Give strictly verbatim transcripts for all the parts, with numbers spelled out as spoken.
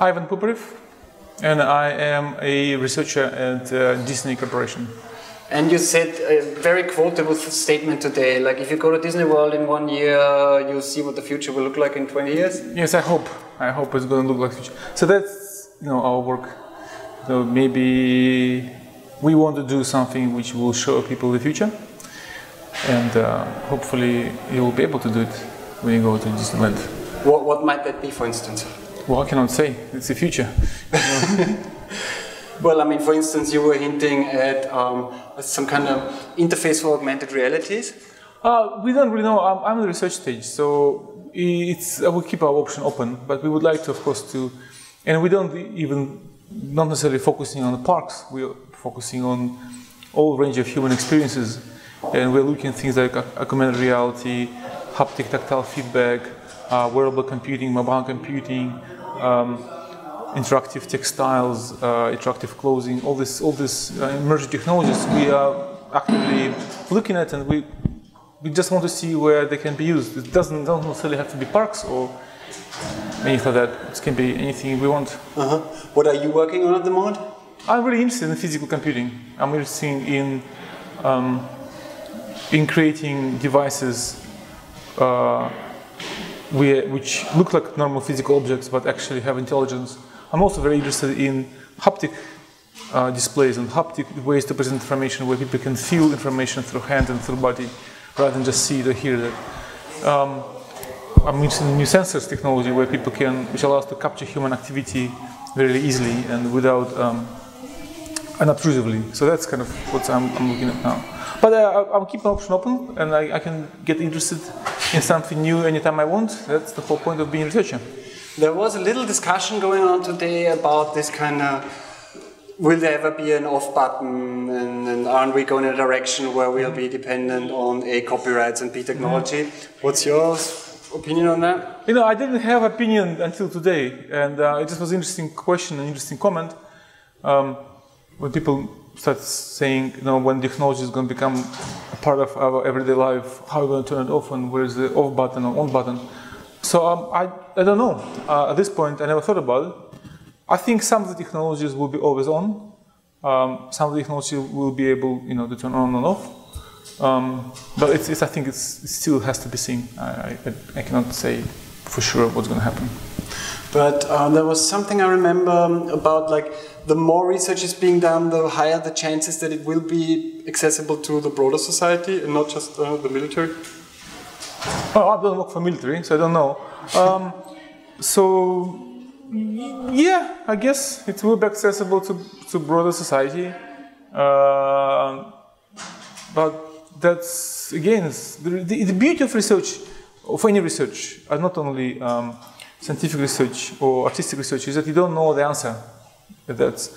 Ivan Poupyrev, and I am a researcher at uh, Disney Corporation. And you said a very quotable statement today, like if you go to Disney World in one year, you'll see what the future will look like in twenty years? Yes, I hope. I hope it's going to look like the future. So that's you know, our work. So maybe we want to do something which will show people the future, and uh, hopefully you will be able to do it when you go to Disneyland. What, what might that be, for instance? Well, I cannot say. It's the future. Well, I mean, for instance, you were hinting at um, some kind of interface for augmented realities? Uh, we don't really know. I'm, I'm in the research stage, so it's, I will keep our option open, but we would like to, of course, to... And we don't even, not necessarily focusing on the parks, we're focusing on all range of human experiences, and we're looking at things like augmented reality, haptic tactile feedback, uh, wearable computing, mobile computing, um, interactive textiles, uh, interactive clothing, all this, all this uh, emerging technologies we are actively looking at, and we we just want to see where they can be used. It doesn't, doesn't necessarily have to be parks or anything like that. It can be anything we want. Uh-huh. What are you working on at the moment? I'm really interested in physical computing. I'm interested in um, in creating devices uh, where, which look like normal physical objects but actually have intelligence. I'm also very interested in haptic uh, displays and haptic ways to present information where people can feel information through hand and through body rather than just see it or hear that. Um, I'm interested in new sensors technology where people can, which allows to capture human activity very easily and without um, unobtrusively. So that's kind of what I'm, I'm looking at now. But uh, I'll keep an option open, and I, I can get interested in something new anytime I want. That's the whole point of being a researcher. There was a little discussion going on today about this kind of, will there ever be an off button, and, and aren't we going in a direction where we'll be dependent on A, copyrights and B, technology? Mm-hmm. What's your opinion on that? You know, I didn't have an opinion until today, and uh, it just was an interesting question, an interesting comment. Um, when people start saying, you know, when technology is going to become a part of our everyday life, how are we going to turn it off, and where is the off button or on button? So um, I, I don't know. Uh, at this point, I never thought about it. I think some of the technologies will be always on. Um, some of the technologies will be able, you know, to turn on and off. Um, but it's, it's, I think it's, it still has to be seen. I, I, I cannot say for sure what's going to happen. But uh, there was something I remember about, like, the more research is being done, the higher the chances that it will be accessible to the broader society and not just uh, the military. Oh, I don't work for military, so I don't know. Um, so, yeah, I guess it will be accessible to, to broader society. Uh, but that's, again, the, the, the beauty of research, of any research, and not only um, scientific research or artistic research, is that you don't know the answer. That's,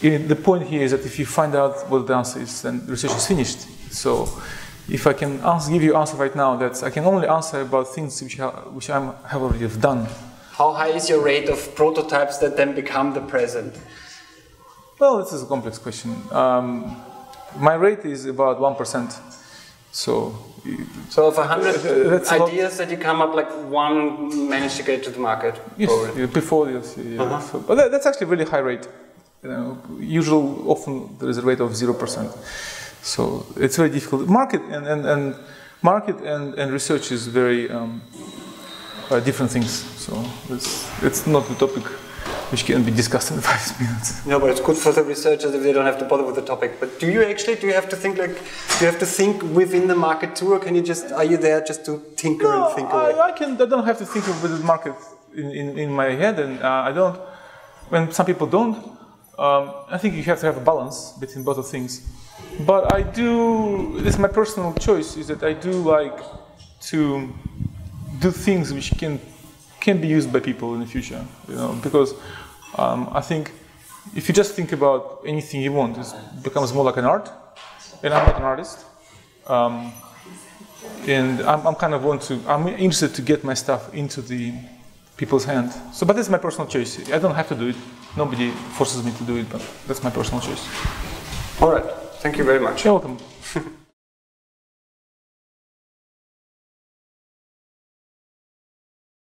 the point here is that if you find out what the answer is, then research is finished. So, if I can answer, give you an answer right now, that's, I can only answer about things which, are, which I have already done. How high is your rate of prototypes that then become the present? Well, this is a complex question. Um, my rate is about one percent. So, so of one hundred uh, ideas that you come up, like one managed to get to the market? Yes, yeah, before, yes. Yeah. Uh-huh. So, but that, that's actually a really high rate. You know, usually, often there is a rate of zero percent. So it's very difficult. Market and, and, and market and, and research is very um, uh, different things. So it's, it's not a topic which can be discussed in five minutes. No, but it's good for the researchers if they don't have to bother with the topic. But do you actually do you have to think like do you have to think within the market too, or can you just are you there just to tinker no, and think away? I, I can. I don't have to think of the market in, in, in my head, and uh, I don't. When some people don't, um, I think you have to have a balance between both of things. But I do, this is my personal choice, is that I do like to do things which can can be used by people in the future, you know, because um, I think if you just think about anything you want, it becomes more like an art, and I'm not an artist, um, and I'm, I'm kind of want to, I'm interested to get my stuff into the people's hands. So, but that's my personal choice. I don't have to do it. Nobody forces me to do it, but that's my personal choice. All right. Thank you very much. You're welcome.